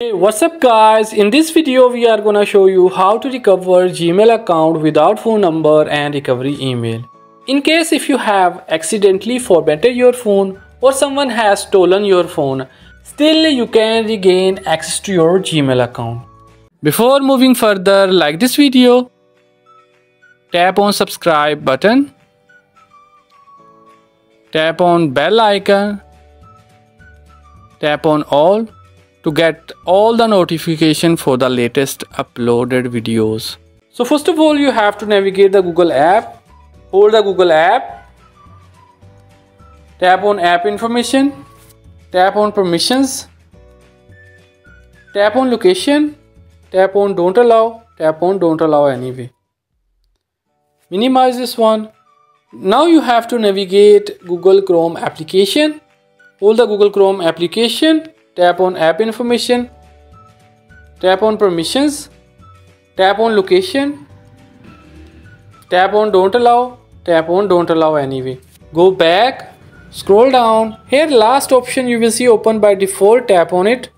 Hey, what's up guys? In this video we are gonna show you how to recover Gmail account without phone number and recovery email. In case if you have accidentally formatted your phone or someone has stolen your phone, still you can regain access to your Gmail account. Before moving further, like this video, tap on subscribe button, tap on bell icon, tap on all to get all the notification for the latest uploaded videos. So first of all, you have to navigate the Google app, hold the Google app, tap on app information, tap on permissions, tap on location, tap on don't allow, tap on don't allow anyway. Minimize this one. Now you have to navigate Google Chrome application, hold the Google Chrome application, tap on app information, tap on permissions, tap on location, tap on don't allow, tap on don't allow anyway. Go back, scroll down, here last option you will see open by default, tap on it,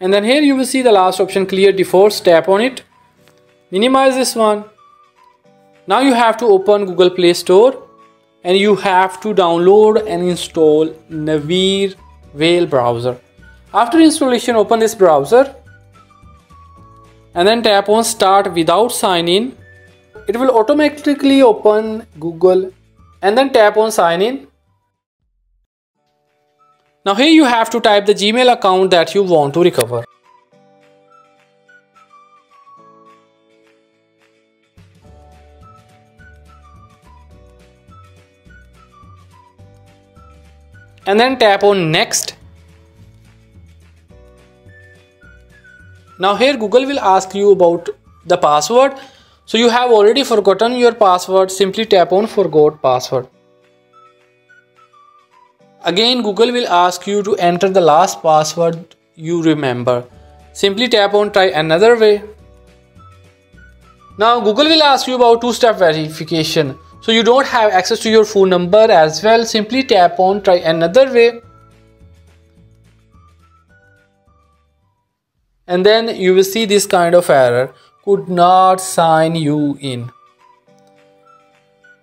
and then here you will see the last option clear defaults, tap on it, minimize this one. Now you have to open Google Play Store and you have to download and install Naver Whale browser. After installation, open this browser and then tap on start without sign in. It will automatically open Google and then tap on sign in. Now here you have to type the Gmail account that you want to recover. And then tap on next. Now here Google will ask you about the password. So you have already forgotten your password. Simply tap on forgot password. Again Google will ask you to enter the last password you remember. Simply tap on try another way. Now Google will ask you about two-step verification. So you don't have access to your phone number as well. Simply tap on try another way. And then you will see this kind of error, could not sign you in.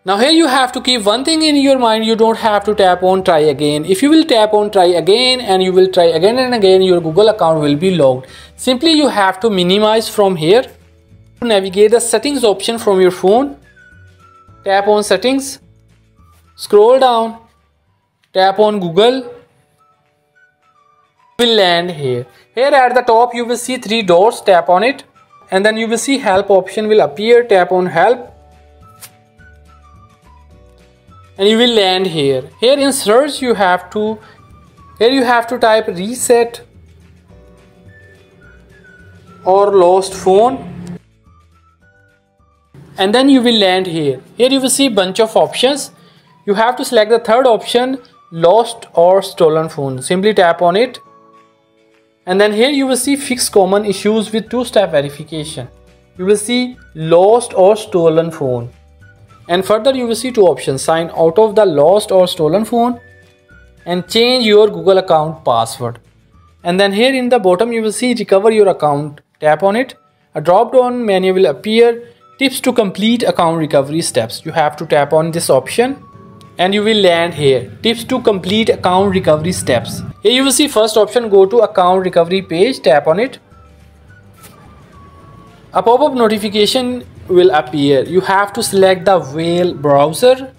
Now here you have to keep one thing in your mind, you don't have to tap on try again. If you will tap on try again and you will try again and again, your Google account will be logged. Simply you have to minimize from here. To navigate the settings option from your phone, tap on settings, scroll down, tap on Google. Will land here. Here at the top you will see three dots, tap on it and then you will see help option will appear, tap on help and you will land here. Here in search you have to, here you have to type reset or lost phone and then you will land here. Here you will see bunch of options, you have to select the third option, lost or stolen phone, simply tap on it. And then here you will see fix common issues with two-step verification. You will see lost or stolen phone. And further you will see two options, sign out of the lost or stolen phone and change your Google account password. And then here in the bottom you will see recover your account. Tap on it. A drop-down menu will appear. Tips to complete account recovery steps. You have to tap on this option. And you will land here, tips to complete account recovery steps. Here you will see first option, go to account recovery page, tap on it. A pop-up notification will appear. You have to select the Whale browser.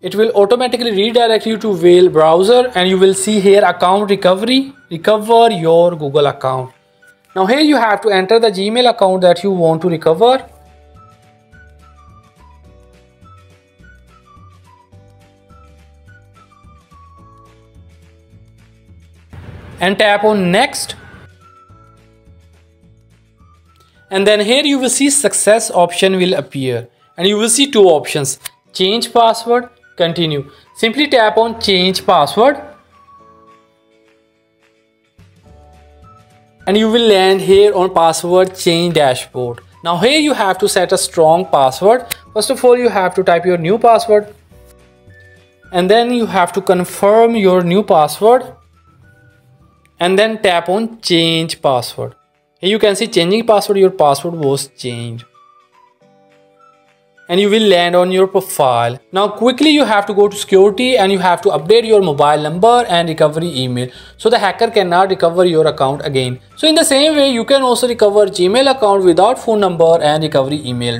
It will automatically redirect you to Whale browser and you will see here account recovery, recover your Google account. Now here you have to enter the Gmail account that you want to recover. And tap on next and then here you will see success option will appear and you will see two options, change password, continue. Simply tap on change password and you will land here on password change dashboard. Now here you have to set a strong password. First of all you have to type your new password and then you have to confirm your new password. and then tap on change password. Here you can see changing password, your password was changed. And you will land on your profile. Now quickly you have to go to security and you have to update your mobile number and recovery email, so the hacker cannot recover your account again. So in the same way you can also recover Gmail account without phone number and recovery email.